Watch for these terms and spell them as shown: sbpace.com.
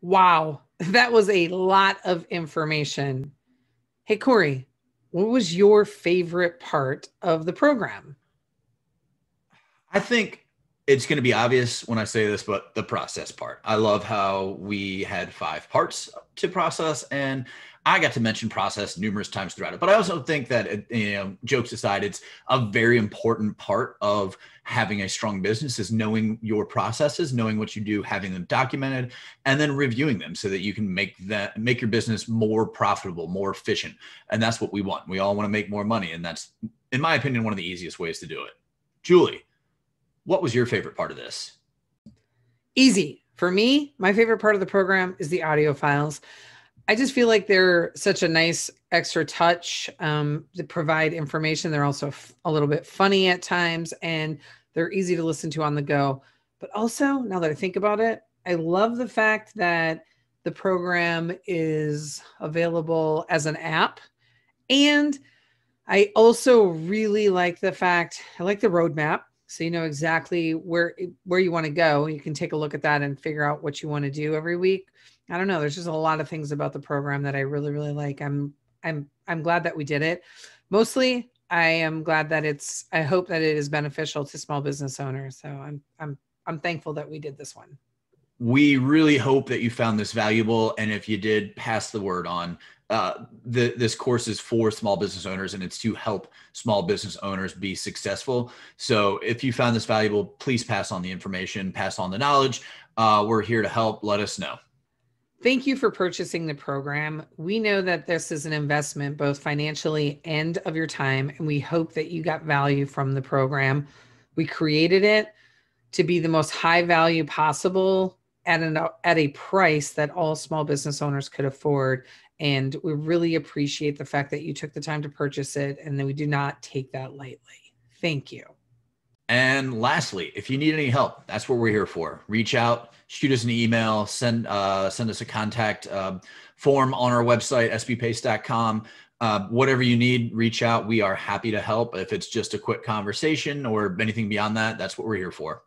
Wow, that was a lot of information. Hey, Corey, what was your favorite part of the program? I think it's going to be obvious when I say this, but the process part. I love how we had 5 parts to process, and I got to mention process numerous times throughout it. But I also think that, jokes aside, it's a very important part of having a strong business is knowing your processes, knowing what you do, having them documented, and then reviewing them so that you can make your business more profitable, more efficient. And that's what we want. We all want to make more money. And that's, in my opinion, one of the easiest ways to do it. Julie, what was your favorite part of this? Easy. For me, my favorite part of the program is the audio files. I just feel like they're such a nice extra touch to provide information. They're also a little bit funny at times, and they're easy to listen to on the go. But also, now that I think about it, I love the fact that the program is available as an app. And I also really like the fact, I like the roadmap. So you know exactly where you want to go. You can take a look at that and figure out what you want to do every week. I don't know. There's just a lot of things about the program that I really, really like. I'm glad that we did it. Mostly, I am glad that I hope that it is beneficial to small business owners. So I'm thankful that we did this one. We really hope that you found this valuable. And if you did, pass the word on. This course is for small business owners, and it's to help small business owners be successful. So if you found this valuable, please pass on the information, pass on the knowledge. We're here to help. Let us know. Thank you for purchasing the program. We know that this is an investment, both financially and of your time. And we hope that you got value from the program. We created it to be the most high value possible at a price that all small business owners could afford. And we really appreciate the fact that you took the time to purchase it, and that we do not take that lightly. Thank you. And lastly, if you need any help, that's what we're here for. Reach out, shoot us an email, send us a contact form on our website, sbpace.com. Whatever you need, reach out. We are happy to help. If it's just a quick conversation or anything beyond that, that's what we're here for.